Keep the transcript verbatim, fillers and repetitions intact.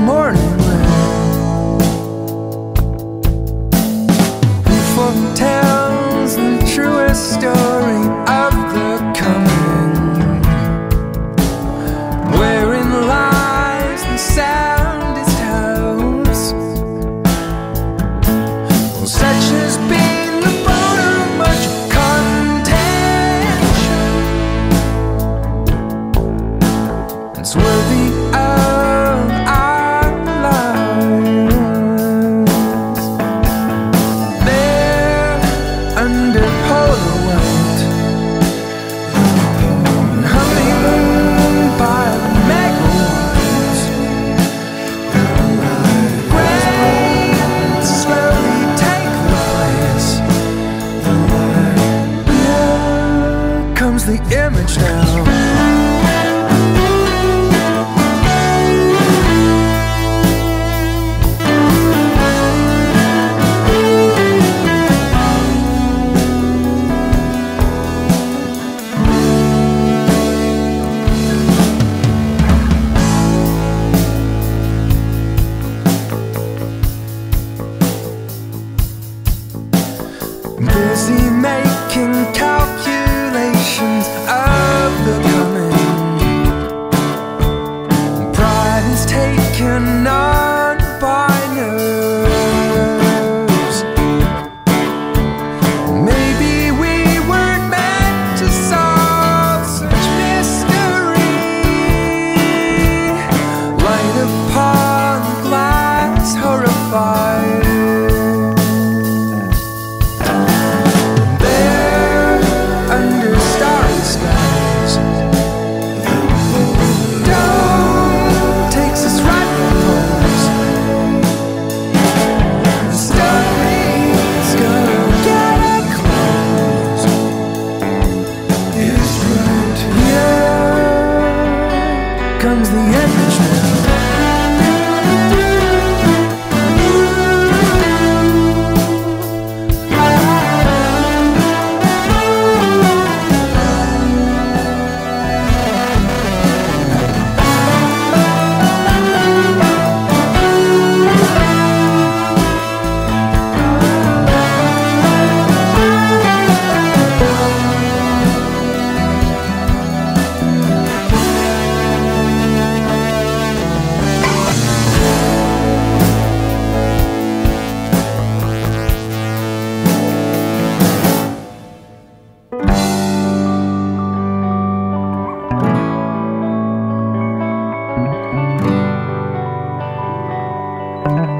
morning wind. People tells the truest story of the coming, wherein lies the soundest house. Well, such has been the boat of much contention. It's worthy of the image now. Busy making calculations of the coming, pride is taken on by nerves. Maybe we weren't meant to solve such mystery. Light upon glass horrified. Comes the image now. Mm-hmm.